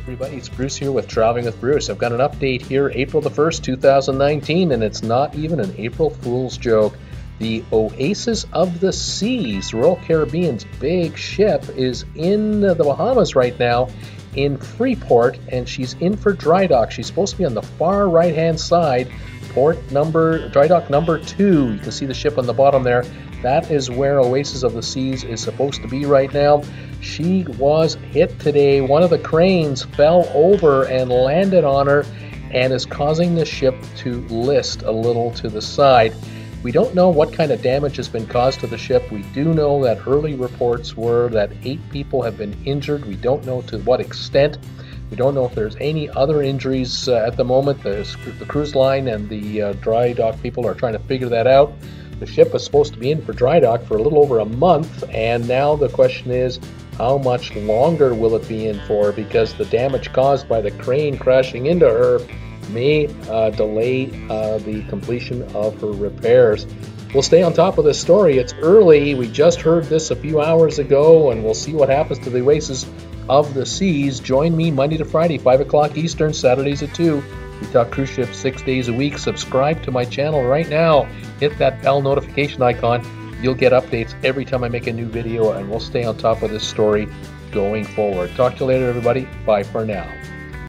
Everybody, it's Bruce here with Traveling with Bruce. I've got an update here, April the 1st, 2019, and it's not even an April Fool's joke. The Oasis of the Seas, Royal Caribbean's big ship, is in the Bahamas right now in Freeport, and she's in for dry dock. She's supposed to be on the far right-hand side, dry dock number 2. You can see the ship on the bottom there. That is where Oasis of the Seas is supposed to be right now. She was hit today. One of the cranes fell over and landed on her and is causing the ship to list a little to the side. We don't know what kind of damage has been caused to the ship. We do know that early reports were that 8 people have been injured. We don't know to what extent. We don't know if there's any other injuries at the moment. The cruise line and the dry dock people are trying to figure that out. The ship is supposed to be in for dry dock for a little over a month, and now the question is, how much longer will it be in for? Because the damage caused by the crane crashing into her may delay the completion of her repairs. We'll stay on top of this story. It's early. We just heard this a few hours ago, and we'll see what happens to the Oasis of the Seas. Join me Monday to Friday, 5 o'clock Eastern, Saturdays at 2. We talk cruise ships 6 days a week. Subscribe to my channel right now. Hit that bell notification icon. You'll get updates every time I make a new video, and we'll stay on top of this story going forward. Talk to you later, everybody. Bye for now.